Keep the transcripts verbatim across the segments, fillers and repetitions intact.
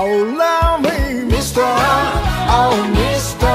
Hola, mi mister. Oh, mister.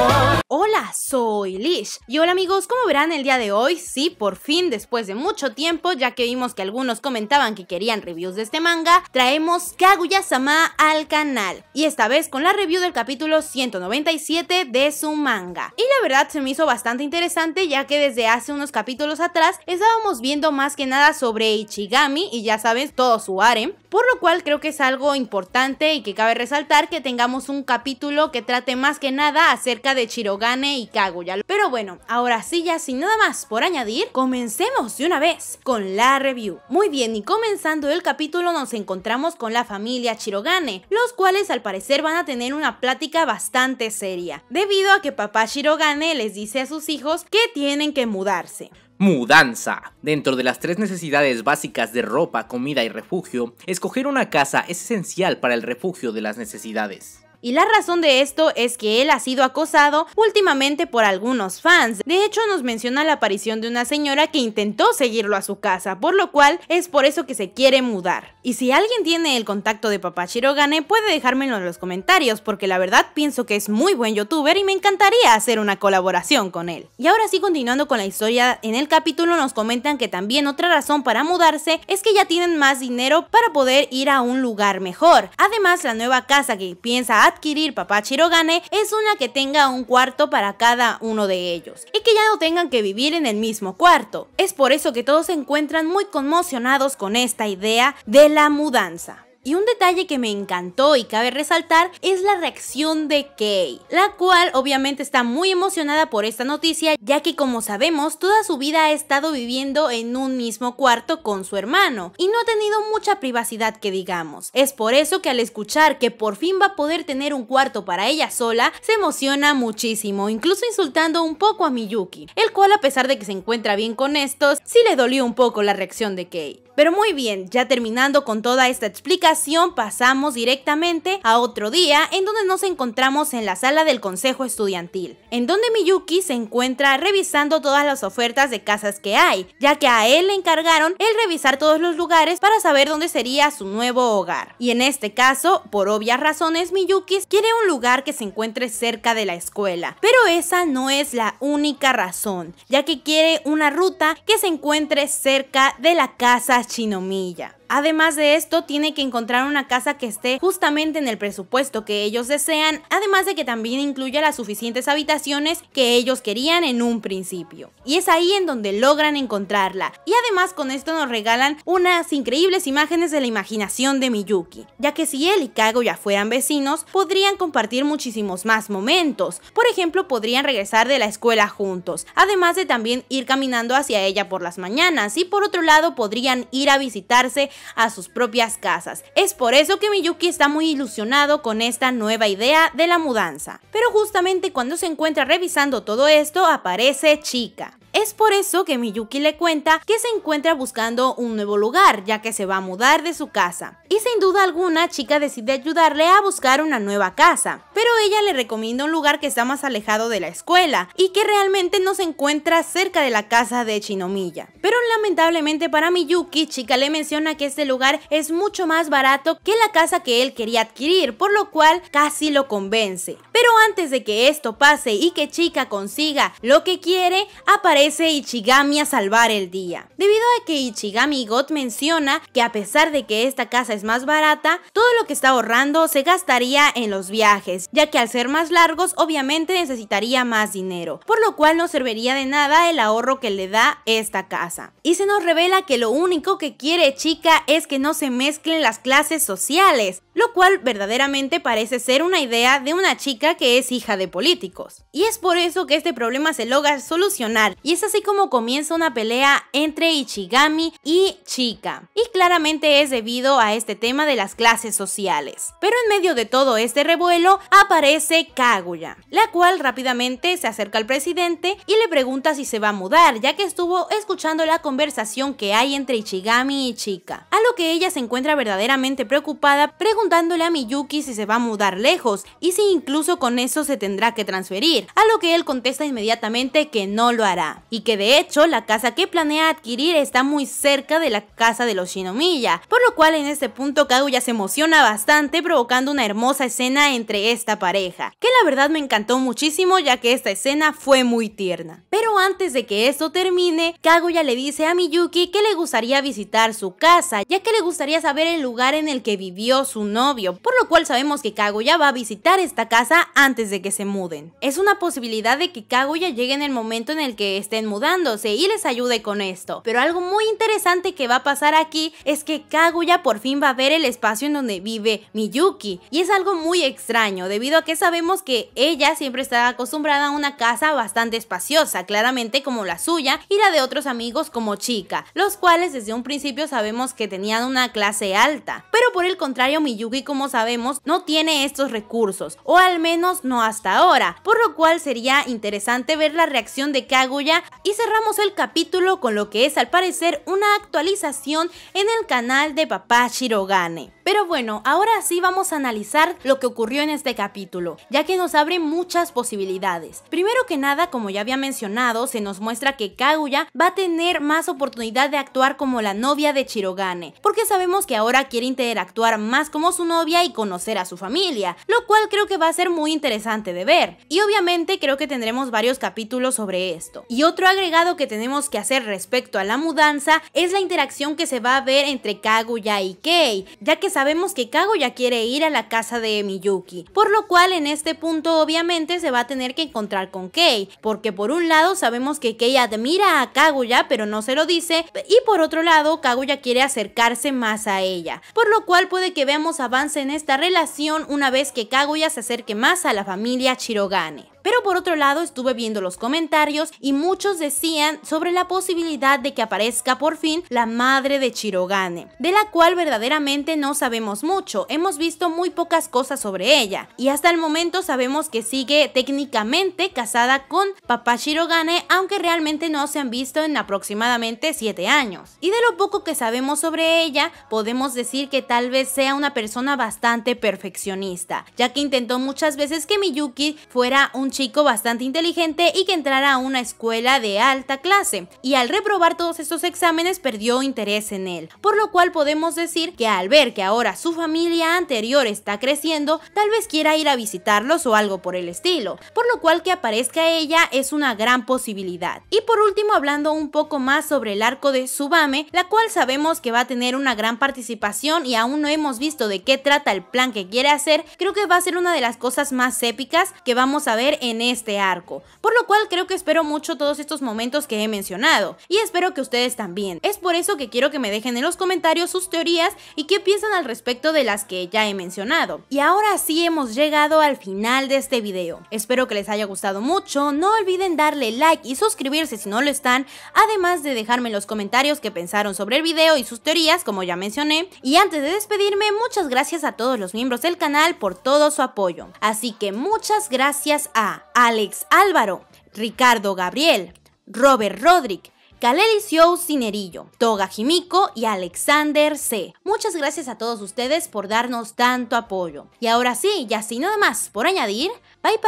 Hola, soy Lish. Y hola amigos, como verán el día de hoy, sí, por fin, después de mucho tiempo, ya que vimos que algunos comentaban que querían reviews de este manga, traemos Kaguya-sama al canal. Y esta vez con la review del capítulo ciento noventa y siete de su manga. Y la verdad se me hizo bastante interesante, ya que desde hace unos capítulos atrás estábamos viendo más que nada sobre Ichigami y ya saben, todo su harem. Por lo cual creo que es algo importante y que cabe resaltar que tengamos un capítulo que trate más que nada acerca de Shirogane y Kaguya. Pero bueno, ahora sí, ya sin nada más por añadir, comencemos de una vez con la review. Muy bien, y comenzando el capítulo nos encontramos con la familia Shirogane, los cuales al parecer van a tener una plática bastante seria, debido a que papá Shirogane les dice a sus hijos que tienen que mudarse. Mudanza. Dentro de las tres necesidades básicas de ropa, comida y refugio, escoger una casa es esencial para el refugio de las necesidades. Y la razón de esto es que él ha sido acosado últimamente por algunos fans. De hecho, nos menciona la aparición de una señora que intentó seguirlo a su casa, por lo cual es por eso que se quiere mudar. Y si alguien tiene el contacto de papá Shirogane, puede dejármelo en los comentarios, porque la verdad pienso que es muy buen youtuber y me encantaría hacer una colaboración con él. Y ahora sí, continuando con la historia, en el capítulo nos comentan que también otra razón para mudarse es que ya tienen más dinero para poder ir a un lugar mejor. Además, la nueva casa que piensa adquirir papá Shirogane es una que tenga un cuarto para cada uno de ellos y que ya no tengan que vivir en el mismo cuarto. Es por eso que todos se encuentran muy conmocionados con esta idea de la mudanza. Y un detalle que me encantó y cabe resaltar es la reacción de Kei, la cual obviamente está muy emocionada por esta noticia, ya que como sabemos toda su vida ha estado viviendo en un mismo cuarto con su hermano y no ha tenido mucha privacidad que digamos. Es por eso que al escuchar que por fin va a poder tener un cuarto para ella sola, se emociona muchísimo, incluso insultando un poco a Miyuki, el cual a pesar de que se encuentra bien con estos, sí le dolió un poco la reacción de Kei. Pero muy bien, ya terminando con toda esta explicación, pasamos directamente a otro día en donde nos encontramos en la sala del consejo estudiantil, en donde Miyuki se encuentra revisando todas las ofertas de casas que hay, ya que a él le encargaron el revisar todos los lugares para saber dónde sería su nuevo hogar. Y en este caso, por obvias razones, Miyuki quiere un lugar que se encuentre cerca de la escuela, pero esa no es la única razón, ya que quiere una ruta que se encuentre cerca de la casa Shinomiya. Además de esto, tiene que encontrar una casa que esté justamente en el presupuesto que ellos desean, además de que también incluya las suficientes habitaciones que ellos querían en un principio. Y es ahí en donde logran encontrarla. Y además con esto nos regalan unas increíbles imágenes de la imaginación de Miyuki, ya que si él y Kaguya fueran vecinos, podrían compartir muchísimos más momentos. Por ejemplo, podrían regresar de la escuela juntos, además de también ir caminando hacia ella por las mañanas, y por otro lado podrían ir a visitarse a sus propias casas. Es por eso que Miyuki está muy ilusionado con esta nueva idea de la mudanza. Pero justamente cuando se encuentra revisando todo esto, aparece Chika. Es por eso que Miyuki le cuenta que se encuentra buscando un nuevo lugar, ya que se va a mudar de su casa. Y sin duda alguna, Chika decide ayudarle a buscar una nueva casa, pero ella le recomienda un lugar que está más alejado de la escuela y que realmente no se encuentra cerca de la casa de Shinomiya. Pero lamentablemente para Miyuki, Chika le menciona que este lugar es mucho más barato que la casa que él quería adquirir, por lo cual casi lo convence. Pero antes de que esto pase y que Chika consiga lo que quiere, aparece Ichigami a salvar el día, debido a que Ichigami God menciona que a pesar de que esta casa es más barata, todo lo que está ahorrando se gastaría en los viajes, ya que al ser más largos obviamente necesitaría más dinero, por lo cual no serviría de nada el ahorro que le da esta casa. Y se nos revela que lo único que quiere Chika es que no se mezclen las clases sociales, lo cual verdaderamente parece ser una idea de una chica que es hija de políticos. Y es por eso que este problema se logra solucionar, y es así como comienza una pelea entre Ichigami y Chika, y claramente es debido a este tema de las clases sociales. Pero en medio de todo este revuelo aparece Kaguya, la cual rápidamente se acerca al presidente y le pregunta si se va a mudar, ya que estuvo escuchando la conversación que hay entre Ichigami y Chika, a lo que ella se encuentra verdaderamente preocupada, preguntándole a Miyuki si se va a mudar lejos y si incluso con eso se tendrá que transferir, a lo que él contesta inmediatamente que no lo hará. y que de hecho la casa que planea adquirir está muy cerca de la casa de los Shinomiya, por lo cual en este punto Kaguya se emociona bastante, provocando una hermosa escena entre esta pareja, que la verdad me encantó muchísimo ya que esta escena fue muy tierna. Pero antes de que esto termine, Kaguya le dice a Miyuki que le gustaría visitar su casa, ya que le gustaría saber el lugar en el que vivió su novio, por lo cual sabemos que Kaguya va a visitar esta casa antes de que se muden. Es una posibilidad de que Kaguya llegue en el momento en el que estén mudándose y les ayude con esto, pero algo muy interesante que va a pasar aquí es que Kaguya por fin va a ver el espacio en donde vive Miyuki, y es algo muy extraño debido a que sabemos que ella siempre está acostumbrada a una casa bastante espaciosa, claramente como la suya y la de otros amigos como Chika, los cuales desde un principio sabemos que tenían una clase alta, pero por el contrario Miyuki, como sabemos, no tiene estos recursos, o al menos no hasta ahora, por lo cual sería interesante ver la reacción de Kaguya. Y cerramos el capítulo con lo que es al parecer una actualización en el canal de Papá Shirogane. Pero bueno, ahora sí vamos a analizar lo que ocurrió en este capítulo, ya que nos abre muchas posibilidades. Primero que nada, como ya había mencionado, se nos muestra que Kaguya va a tener más oportunidad de actuar como la novia de Shirogane, porque sabemos que ahora quiere interactuar más como su novia y conocer a su familia, lo cual creo que va a ser muy interesante de ver. Y obviamente creo que tendremos varios capítulos sobre esto. Y otro agregado que tenemos que hacer respecto a la mudanza es la interacción que se va a ver entre Kaguya y Kei, ya que sabemos que Kaguya quiere ir a la casa de Miyuki, por lo cual en este punto obviamente se va a tener que encontrar con Kei, porque por un lado sabemos que Kei admira a Kaguya pero no se lo dice, y por otro lado Kaguya quiere acercarse más a ella, por lo cual puede que veamos avance en esta relación una vez que Kaguya se acerque más a la familia Shirogane. Pero por otro lado estuve viendo los comentarios y muchos decían sobre la posibilidad de que aparezca por fin la madre de Shirogane, de la cual verdaderamente no sabemos mucho, hemos visto muy pocas cosas sobre ella, y hasta el momento sabemos que sigue técnicamente casada con Papá Shirogane, aunque realmente no se han visto en aproximadamente siete años. Y de lo poco que sabemos sobre ella, podemos decir que tal vez sea una persona bastante perfeccionista, ya que intentó muchas veces que Miyuki fuera un chico bastante inteligente y que entrara a una escuela de alta clase, y al reprobar todos estos exámenes perdió interés en él, por lo cual podemos decir que al ver que ahora su familia anterior está creciendo, tal vez quiera ir a visitarlos o algo por el estilo, por lo cual que aparezca ella es una gran posibilidad. Y por último, hablando un poco más sobre el arco de Tsubame, la cual sabemos que va a tener una gran participación y aún no hemos visto de qué trata el plan que quiere hacer, creo que va a ser una de las cosas más épicas que vamos a ver en este arco, por lo cual creo que espero mucho todos estos momentos que he mencionado, y espero que ustedes también. Es por eso que quiero que me dejen en los comentarios sus teorías y qué piensan al respecto de las que ya he mencionado. Y ahora sí hemos llegado al final de este video, espero que les haya gustado mucho, no olviden darle like y suscribirse si no lo están, además de dejarme en los comentarios qué pensaron sobre el video y sus teorías como ya mencioné. Y antes de despedirme, muchas gracias a todos los miembros del canal por todo su apoyo, así que muchas gracias a Alex Álvaro, Ricardo Gabriel, Robert Rodrick, Kalelisiou Cinerillo, Toga Jimico y Alexander C. Muchas gracias a todos ustedes por darnos tanto apoyo. Y ahora sí, ya sin nada más por añadir, bye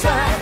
bye.